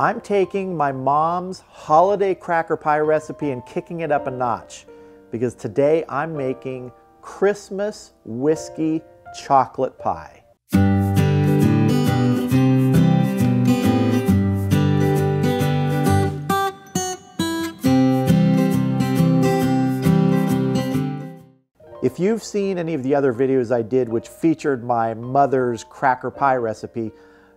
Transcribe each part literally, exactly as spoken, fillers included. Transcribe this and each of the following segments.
I'm taking my mom's holiday cracker pie recipe and kicking it up a notch, because today I'm making Christmas whiskey chocolate pie. If you've seen any of the other videos I did which featured my mother's cracker pie recipe,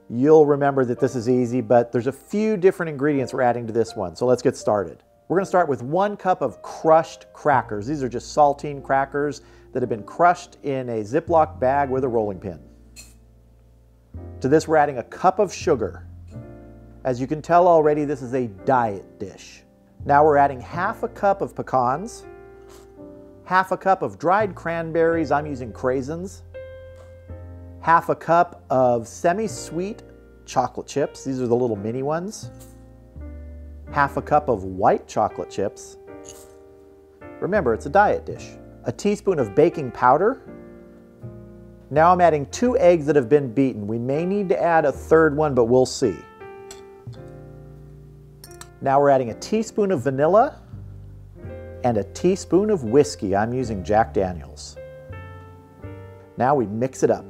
you'll remember that this is easy, but there's a few different ingredients we're adding to this one, so let's get started. We're gonna start with one cup of crushed crackers. These are just saltine crackers that have been crushed in a Ziploc bag with a rolling pin. To this, we're adding a cup of sugar. As you can tell already, this is a diet dish. Now we're adding half a cup of pecans, half a cup of dried cranberries, I'm using craisins, half a cup of semi-sweet chocolate chips. These are the little mini ones. Half a cup of white chocolate chips. Remember, it's a diet dish. A teaspoon of baking powder. Now I'm adding two eggs that have been beaten. We may need to add a third one, but we'll see. Now we're adding a teaspoon of vanilla and a teaspoon of whiskey. I'm using Jack Daniels. Now we mix it up.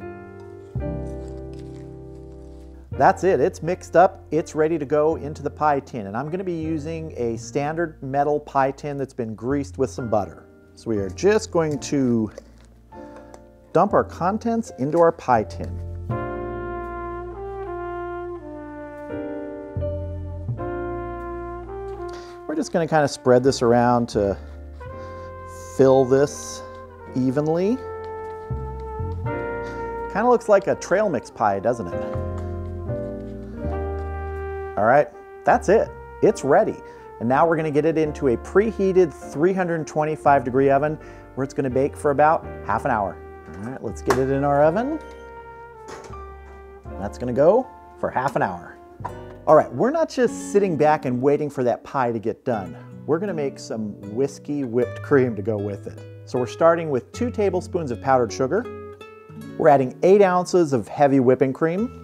That's it, it's mixed up, it's ready to go into the pie tin, and I'm gonna be using a standard metal pie tin that's been greased with some butter. So we are just going to dump our contents into our pie tin. We're just gonna kind of spread this around to fill this evenly. Kind of looks like a trail mix pie, doesn't it? All right, that's it, it's ready. And now we're gonna get it into a preheated three hundred twenty-five degree oven where it's gonna bake for about half an hour. All right, let's get it in our oven. That's gonna go for half an hour. All right, we're not just sitting back and waiting for that pie to get done. We're gonna make some whiskey whipped cream to go with it. So we're starting with two tablespoons of powdered sugar. We're adding eight ounces of heavy whipping cream.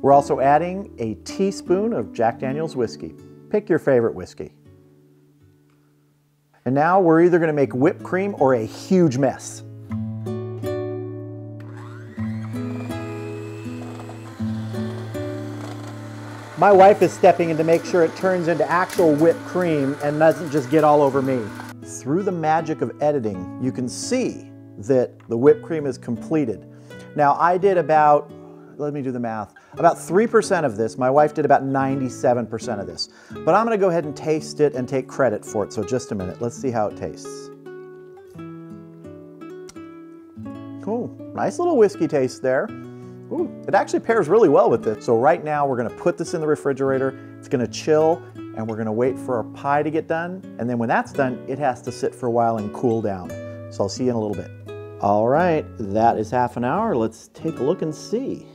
We're also adding a teaspoon of Jack Daniel's whiskey. Pick your favorite whiskey. And now we're either gonna make whipped cream or a huge mess. My wife is stepping in to make sure it turns into actual whipped cream and doesn't just get all over me. Through the magic of editing, you can see that the whipped cream is completed. Now I did about let me do the math. About three percent of this. My wife did about ninety-seven percent of this. But I'm gonna go ahead and taste it and take credit for it. So just a minute, let's see how it tastes. Cool, nice little whiskey taste there. Ooh, it actually pairs really well with this. So right now we're gonna put this in the refrigerator. It's gonna chill and we're gonna wait for our pie to get done. And then when that's done, it has to sit for a while and cool down. So I'll see you in a little bit. All right, that is half an hour. Let's take a look and see.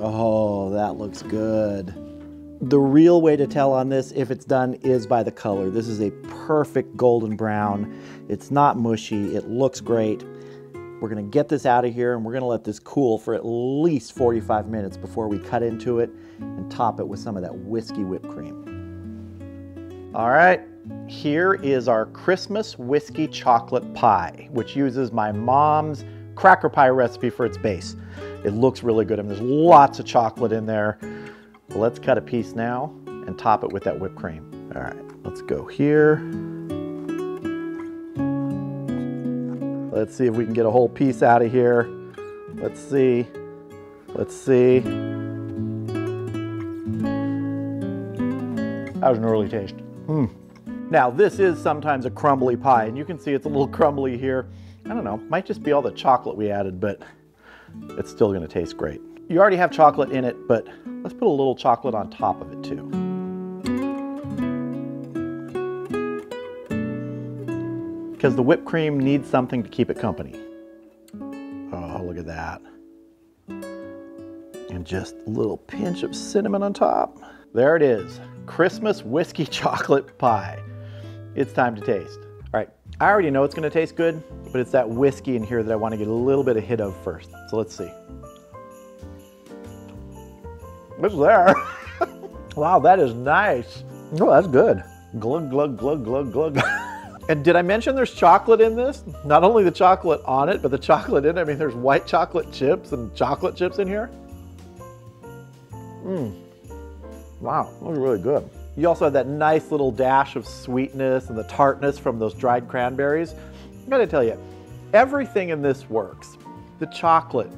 Oh, that looks good. The real way to tell on this, if it's done, is by the color. This is a perfect golden brown. It's not mushy, it looks great. We're gonna get this out of here and we're gonna let this cool for at least forty-five minutes before we cut into it and top it with some of that whiskey whipped cream. All right. Here is our Christmas whiskey chocolate pie, which uses my mom's cracker pie recipe for its base. It looks really good, and there's lots of chocolate in there. Let's cut a piece now and top it with that whipped cream. All right, let's go here. Let's see if we can get a whole piece out of here. Let's see. Let's see. That was an early taste. Mm. Now, this is sometimes a crumbly pie, and you can see it's a little crumbly here. I don't know, might just be all the chocolate we added, but it's still gonna taste great. You already have chocolate in it, but let's put a little chocolate on top of it too. Because the whipped cream needs something to keep it company. Oh, look at that. And just a little pinch of cinnamon on top. There it is, Christmas whiskey chocolate pie. It's time to taste. All right, I already know it's gonna taste good, but it's that whiskey in here that I wanna get a little bit of hit of first. So let's see. It's there. Wow, that is nice. Oh, that's good. Glug, glug, glug, glug, glug. And did I mention there's chocolate in this? Not only the chocolate on it, but the chocolate in it. I mean, there's white chocolate chips and chocolate chips in here. Mmm. Wow, that was really good. You also had that nice little dash of sweetness and the tartness from those dried cranberries. I gotta tell you, everything in this works. The chocolate,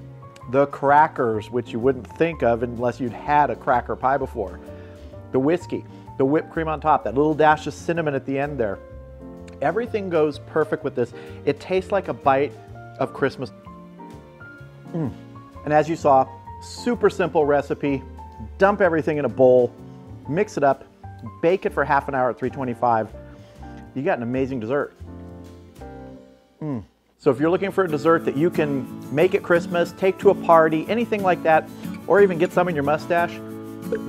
the crackers, which you wouldn't think of unless you'd had a cracker pie before, the whiskey, the whipped cream on top, that little dash of cinnamon at the end there. Everything goes perfect with this. It tastes like a bite of Christmas. Mm. And as you saw, super simple recipe. Dump everything in a bowl, mix it up, bake it for half an hour at three twenty-five. You got an amazing dessert. Mm. So if you're looking for a dessert that you can make at Christmas, take to a party, anything like that, or even get some in your mustache,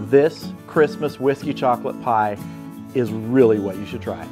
this Christmas whiskey chocolate pie is really what you should try.